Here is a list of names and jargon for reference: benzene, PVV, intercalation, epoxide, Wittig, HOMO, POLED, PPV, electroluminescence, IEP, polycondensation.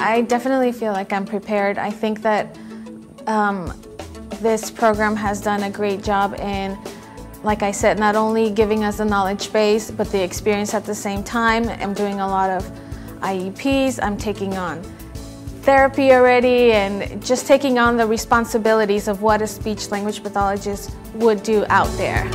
I definitely feel like I'm prepared. I think that this program has done a great job in, like I said, not only giving us the knowledge base, but the experience at the same time. I'm doing a lot of IEPs, I'm taking on therapy already, and just taking on the responsibilities of what a speech language pathologist would do out there.